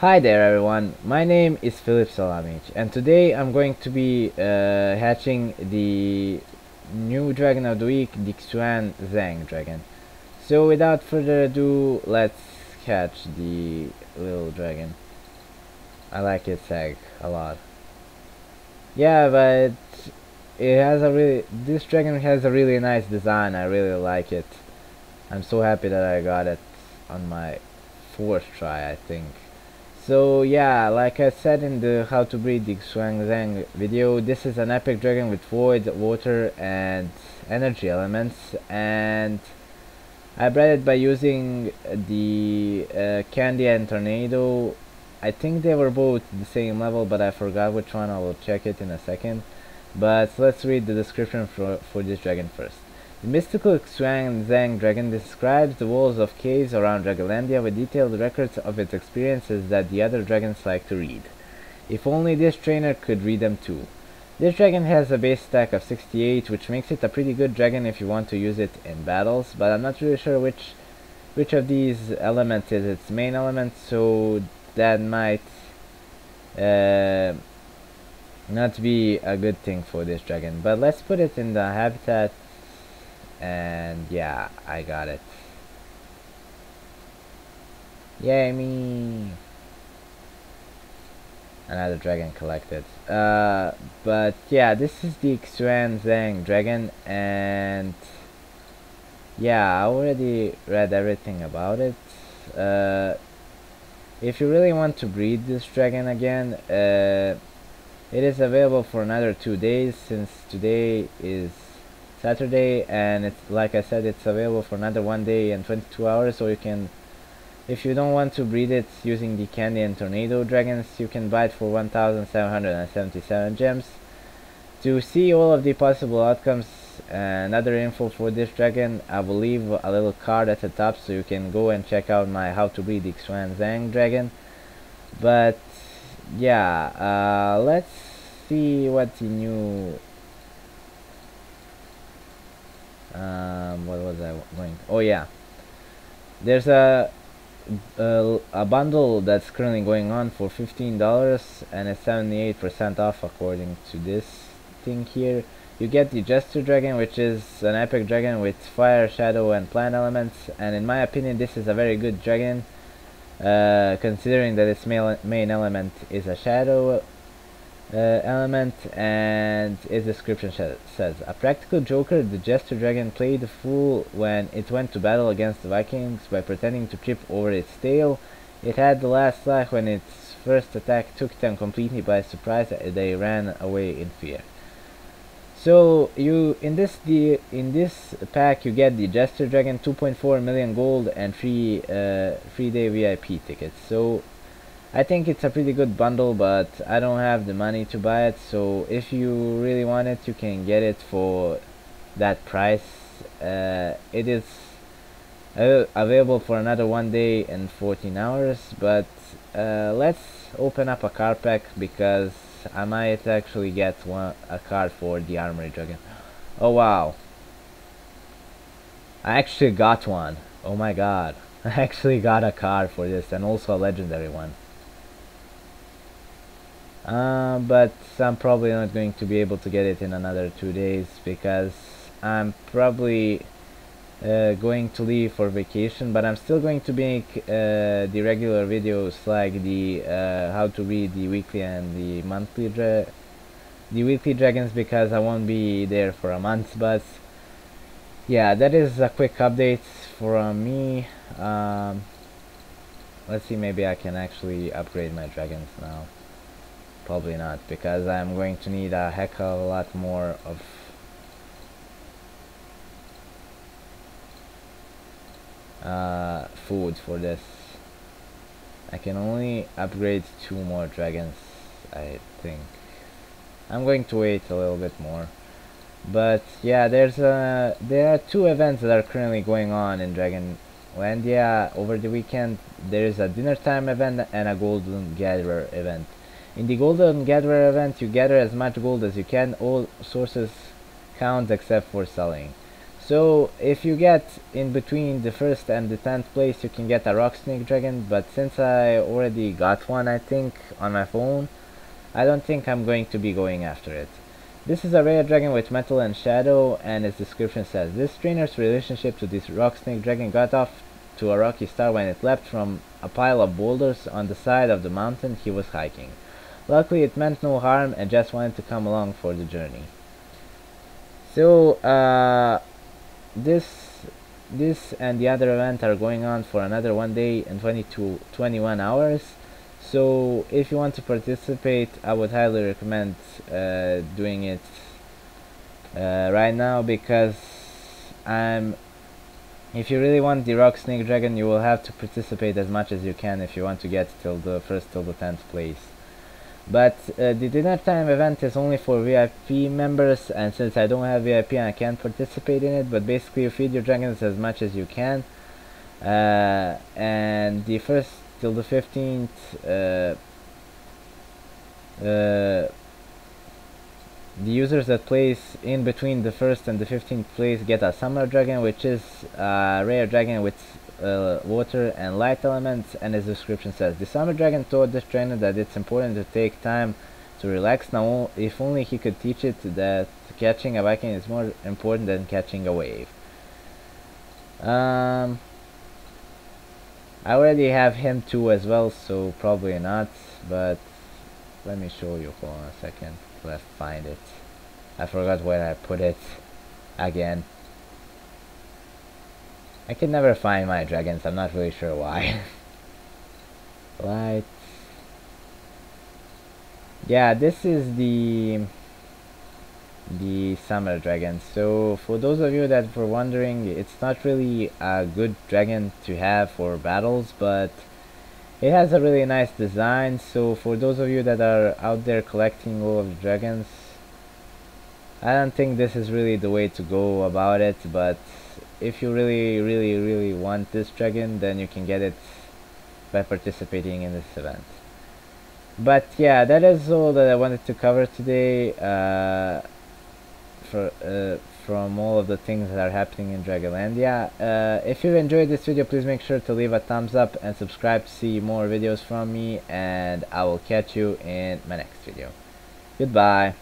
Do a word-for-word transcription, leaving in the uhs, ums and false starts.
Hi there everyone, my name is Filip Salamić and today I'm going to be uh, hatching the new dragon of the week, the Xuanzang dragon. So without further ado, let's hatch the little dragon. I like its egg a lot. Yeah, but it has a really, this dragon has a really nice design, I really like it. I'm so happy that I got it on my fourth try, I think. So yeah, like I said in the how to breed the Xuanzang video, this is an epic dragon with void, water and energy elements, and I bred it by using the uh, Candy and Tornado. I think they were both the same level, but I forgot which one. I will check it in a second, but let's read the description for, for this dragon first. The mystical Xuanzang dragon describes the walls of caves around Dragonlandia with detailed records of its experiences that the other dragons like to read. If only this trainer could read them too. This dragon has a base stack of sixty-eight, which makes it a pretty good dragon if you want to use it in battles, but I'm not really sure which which of these elements is its main element, so that might uh, not be a good thing for this dragon. But let's put it in the habitat. And yeah, I got it. Yay me! Another dragon collected. Uh, but yeah, this is the Xuanzang dragon, and yeah, I already read everything about it. Uh, if you really want to breed this dragon again, uh, it is available for another two days since today is Saturday, and it's, like I said, it's available for another one day and twenty-two hours, so you can, if you don't want to breed it using the Candy and Tornado dragons, you can buy it for one thousand seven hundred seventy-seven gems. To see all of the possible outcomes and other info for this dragon, I will leave a little card at the top so you can go and check out my how to breed the Xuanzang dragon. But yeah, uh, let's see what the new Um, what was I going? Oh yeah, there's a, a a bundle that's currently going on for fifteen dollars, and it's seventy-eight percent off according to this thing here. You get the Jester dragon, which is an epic dragon with fire, shadow, and plant elements. And in my opinion, this is a very good dragon, uh, considering that its main main element is a shadow Uh, element, and its description says, a practical joker, the Jester dragon played the fool when it went to battle against the Vikings by pretending to trip over its tail. It had the last laugh when its first attack took them completely by surprise. They ran away in fear. So you in this the in this pack you get the Jester dragon, two point four million gold, and three uh, three day V I P tickets. So I think it's a pretty good bundle, but I don't have the money to buy it, so if you really want it, you can get it for that price. Uh, it is av available for another one day and fourteen hours, but uh, let's open up a card pack, because I might actually get one a card for the Armory dragon. Oh wow, I actually got one. Oh my god, I actually got a card for this, and also a legendary one. Uh, but I'm probably not going to be able to get it in another two days because I'm probably uh, going to leave for vacation, but I'm still going to make uh, the regular videos, like the uh, how to read the weekly and the monthly dra the weekly dragons, because I won't be there for a month. But yeah, that is a quick update from me. Um, let's see, maybe I can actually upgrade my dragons now. Probably not, because I'm going to need a heck of a lot more of uh, food for this. I can only upgrade two more dragons, I think. I'm going to wait a little bit more. But yeah, there's a there are two events that are currently going on in Dragonlandia over the weekend. There is a dinner time event and a golden gatherer event. In the Golden Gatherer event, you gather as much gold as you can. All sources count except for selling. So if you get in between the first and the tenth place, you can get a Rock Snake Dragon, but since I already got one, I think, on my phone, I don't think I'm going to be going after it. This is a rare dragon with metal and shadow, and its description says, this trainer's relationship to this Rock Snake Dragon got off to a rocky start when it leapt from a pile of boulders on the side of the mountain he was hiking. Luckily it meant no harm and just wanted to come along for the journey. So, uh... This this and the other event are going on for another one day and twenty-two, twenty-one hours, so if you want to participate, I would highly recommend uh, doing it uh, right now, because I'm, if you really want the Rock Snake Dragon, you will have to participate as much as you can if you want to get till the first till the tenth place. But uh, the dinner time event is only for V I P members, and since I don't have V I P and I can't participate in it, but basically you feed your dragons as much as you can, uh, and the first till the fifteenth uh, uh, the users that place in between the first and the fifteenth place get a Summer Dragon, which is a rare dragon with Uh, water and light elements, and his description says, the Summer Dragon taught this trainer that it's important to take time to relax. Now if only he could teach it that catching a Viking is more important than catching a wave. um, I already have him too as well, so probably not, but let me show you, hold on a second, let's find it. I forgot where I put it again. I can never find my dragons, I'm not really sure why. Lights. Yeah, this is the the Summer Dragon. So for those of you that were wondering, it's not really a good dragon to have for battles, but it has a really nice design. So for those of you that are out there collecting all of the dragons, I don't think this is really the way to go about it, but if you really really really want this dragon, then you can get it by participating in this event. But yeah, that is all that I wanted to cover today, uh, for, uh, from all of the things that are happening in Dragonlandia. Uh, if you enjoyed this video, please make sure to leave a thumbs up and subscribe to see more videos from me, and I will catch you in my next video. Goodbye.